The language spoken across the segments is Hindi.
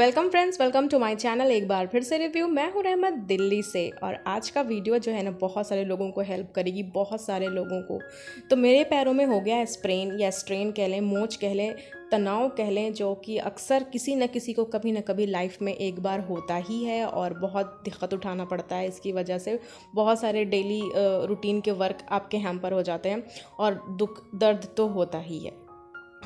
Welcome friends, welcome to my channel एक बार फिर से रिव्यू। मैं हूं रहमत दिल्ली से और आज का वीडियो जो है ना बहुत सारे लोगों को हेल्प करेगी, बहुत सारे लोगों को। तो मेरे पैरों में हो गया स्प्रेन या स्ट्रेन कह लें, मोच कह लें, तनाव कह लें, जो कि अक्सर किसी न किसी को कभी न कभी लाइफ में एक बार होता ही है और बहुत दिक्कत उठाना पड़ता है। इसकी वजह से बहुत सारे डेली रूटीन के वर्क आपके हैम्पर हो जाते हैं और दुख दर्द तो होता ही है।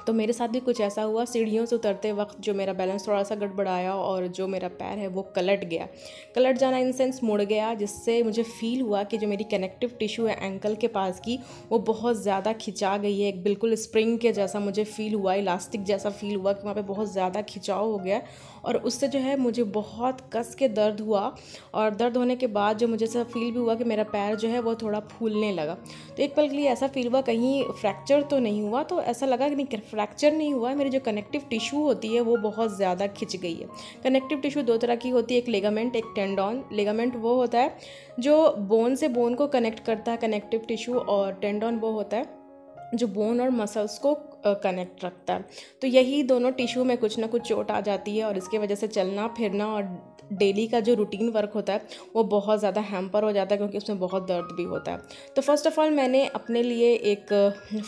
तो मेरे साथ भी कुछ ऐसा हुआ। सीढ़ियों से उतरते वक्त जो मेरा बैलेंस थोड़ा सा गड़बड़ाया और जो मेरा पैर है वो कलट गया। कलट जाना इन सेंस मुड़ गया, जिससे मुझे फील हुआ कि जो मेरी कनेक्टिव टिश्यू है एंकल के पास की वो बहुत ज़्यादा खिंचा गई है। एक बिल्कुल स्प्रिंग के जैसा मुझे फ़ील हुआ, इलास्टिक जैसा फ़ील हुआ कि वहाँ पर बहुत ज़्यादा खिंचाव हो गया और उससे जो है मुझे बहुत कस के दर्द हुआ। और दर्द होने के बाद जो मुझे ऐसा फील भी हुआ कि मेरा पैर जो है वो थोड़ा फूलने लगा। तो एक पल के लिए ऐसा फील हुआ कहीं फ्रैक्चर तो नहीं हुआ, तो ऐसा लगा कि नहीं फ्रैक्चर नहीं हुआ है, मेरी जो कनेक्टिव टिश्यू होती है वो बहुत ज़्यादा खिंच गई है। कनेक्टिव टिश्यू दो तरह की होती है, एक लिगामेंट, एक टेंडॉन। लिगामेंट वो होता है जो बोन से बोन को कनेक्ट करता है कनेक्टिव टिश्यू, और टेंडॉन वो होता है जो बोन और मसल्स को कनेक्ट रखता है। तो यही दोनों टिश्यू में कुछ ना कुछ चोट आ जाती है और इसके वजह से चलना फिरना और डेली का जो रूटीन वर्क होता है वो बहुत ज़्यादा हैम्पर हो जाता है, क्योंकि उसमें बहुत दर्द भी होता है। तो फ़र्स्ट ऑफ़ ऑल मैंने अपने लिए एक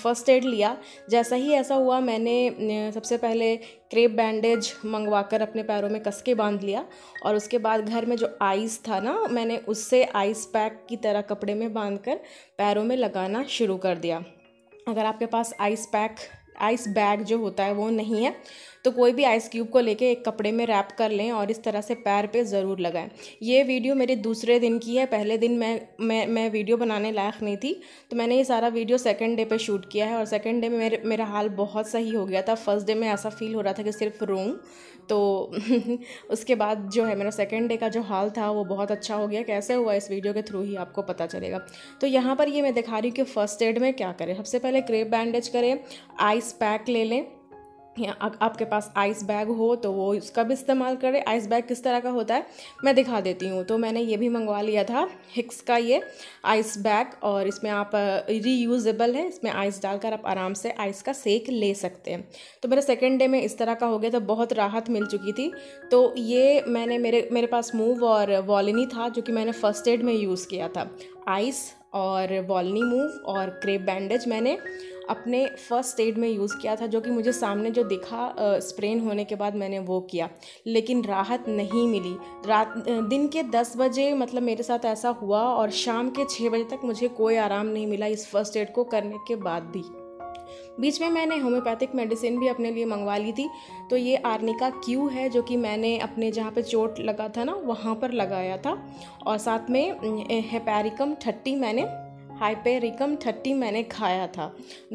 फ़र्स्ट एड लिया। जैसा ही ऐसा हुआ मैंने सबसे पहले क्रेप बैंडेज मंगवा कर अपने पैरों में कस के बांध लिया और उसके बाद घर में जो आइस था ना, मैंने उससे आइस पैक की तरह कपड़े में बांध कर पैरों में लगाना शुरू कर दिया। अगर आपके पास आइस बैग जो होता है वो नहीं है तो कोई भी आइस क्यूब को लेके एक कपड़े में रैप कर लें और इस तरह से पैर पे ज़रूर लगाएं। ये वीडियो मेरे दूसरे दिन की है। पहले दिन मैं वीडियो बनाने लायक नहीं थी, तो मैंने ये सारा वीडियो सेकंड डे पे शूट किया है और सेकंड डे में मेरा हाल बहुत सही हो गया था। फर्स्ट डे में ऐसा फील हो रहा था कि सिर्फ रोऊं, तो उसके बाद जो है मेरा सेकंड डे का जो हाल था वो बहुत अच्छा हो गया। कैसे हुआ इस वीडियो के थ्रू ही आपको पता चलेगा। तो यहाँ पर ये मैं दिखा रही हूँ कि फ़र्स्ट एड में क्या करें। सबसे पहले क्रेप बैंडेज करें, आइस पैक ले लें, आपके पास आइस बैग हो तो वो उसका भी इस्तेमाल करें। आइस बैग किस तरह का होता है मैं दिखा देती हूँ। तो मैंने ये भी मंगवा लिया था, हिक्स का ये आइस बैग, और इसमें आप रीयूजेबल है, इसमें आइस डालकर आप आराम से आइस का सेक ले सकते हैं। तो मेरा सेकंड डे में इस तरह का हो गया था, बहुत राहत मिल चुकी थी। तो ये मैंने मेरे पास मूव और वॉलिनी था जो कि मैंने फर्स्ट एड में यूज़ किया था। आइस और वॉलनी मूव और क्रेप बैंडेज मैंने अपने फर्स्ट एड में यूज़ किया था, जो कि मुझे सामने जो दिखा स्प्रेन होने के बाद मैंने वो किया, लेकिन राहत नहीं मिली। दिन के 10 बजे मतलब मेरे साथ ऐसा हुआ और शाम के 6 बजे तक मुझे कोई आराम नहीं मिला इस फर्स्ट एड को करने के बाद भी। बीच में मैंने होम्योपैथिक मेडिसिन भी अपने लिए मंगवा ली थी। तो ये आर्निका क्यू है जो कि मैंने अपने जहाँ पे चोट लगा था ना वहाँ पर लगाया था, और साथ में हाइपेरिकम 30 मैंने खाया था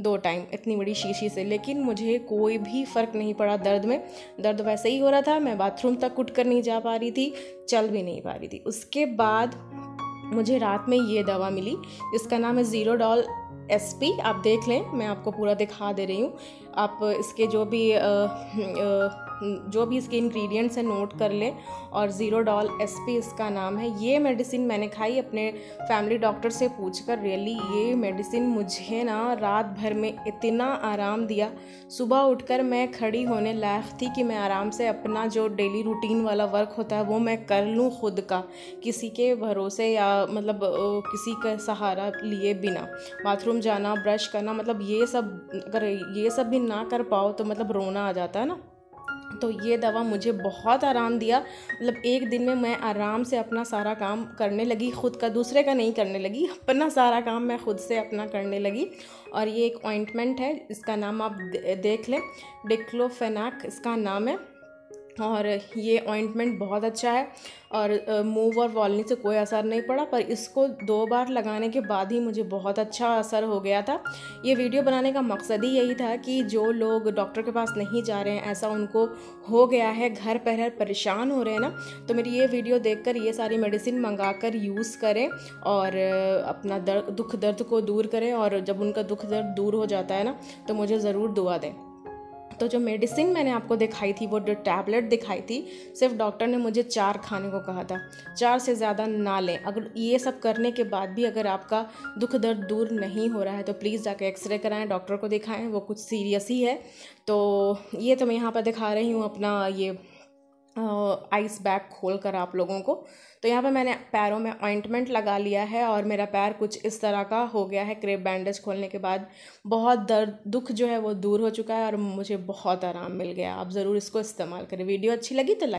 2 टाइम इतनी बड़ी शीशी से, लेकिन मुझे कोई भी फ़र्क नहीं पड़ा दर्द में। दर्द वैसे ही हो रहा था, मैं बाथरूम तक उठ कर नहीं जा पा रही थी, चल भी नहीं पा रही थी। उसके बाद मुझे रात में ये दवा मिली, इसका नाम है जीरोडॉल SP। आप देख लें, मैं आपको पूरा दिखा दे रही हूँ, आप इसके जो भी इसके इंग्रेडिएंट्स हैं नोट कर लें। और जीरोडॉल SP इसका नाम है। ये मेडिसिन मैंने खाई अपने फैमिली डॉक्टर से पूछकर। रियली ये मेडिसिन मुझे ना रात भर में इतना आराम दिया, सुबह उठकर मैं खड़ी होने लायक थी कि मैं आराम से अपना जो डेली रूटीन वाला वर्क होता है वो मैं कर लूँ, खुद का, किसी के भरोसे या मतलब किसी का सहारा लिए बिना। बाथरूम जाना, ब्रश करना, मतलब ये सब, अगर ये सब भी ना कर पाओ तो मतलब रोना आ जाता है ना। तो ये दवा मुझे बहुत आराम दिया, मतलब एक दिन में मैं आराम से अपना सारा काम करने लगी, खुद का, दूसरे का नहीं करने लगी, अपना सारा काम मैं खुद से अपना करने लगी। और ये एक ऑइंटमेंट है, इसका नाम आप देख लें, डिक्लोफेनाक इसका नाम है, और ये ऑइंटमेंट बहुत अच्छा है और मूव और वॉलनी से कोई असर नहीं पड़ा, पर इसको 2 बार लगाने के बाद ही मुझे बहुत अच्छा असर हो गया था। ये वीडियो बनाने का मकसद ही यही था कि जो लोग डॉक्टर के पास नहीं जा रहे हैं, ऐसा उनको हो गया है, घर पर परेशान हो रहे हैं ना, तो मेरी ये वीडियो देखकर ये सारी मेडिसिन मंगा कर यूज़ करें और अपना दुख दर्द को दूर करें। और जब उनका दुख दर्द दूर हो जाता है ना तो मुझे ज़रूर दुआ दें। तो जो मेडिसिन मैंने आपको दिखाई थी, वो जो टैबलेट दिखाई थी, सिर्फ डॉक्टर ने मुझे 4 खाने को कहा था, 4 से ज़्यादा ना लें। अगर ये सब करने के बाद भी अगर आपका दुख दर्द दूर नहीं हो रहा है तो प्लीज़ जाकर एक्सरे कराएं, डॉक्टर को दिखाएं, वो कुछ सीरियस ही है। तो ये तो मैं यहाँ पर दिखा रही हूँ अपना ये आइस बैग खोल कर आप लोगों को। तो यहाँ पे मैंने पैरों में ऑइंटमेंट लगा लिया है और मेरा पैर कुछ इस तरह का हो गया है। क्रेप बैंडेज खोलने के बाद बहुत दर्द दुख जो है वो दूर हो चुका है और मुझे बहुत आराम मिल गया। आप ज़रूर इसको इस्तेमाल करें। वीडियो अच्छी लगी तो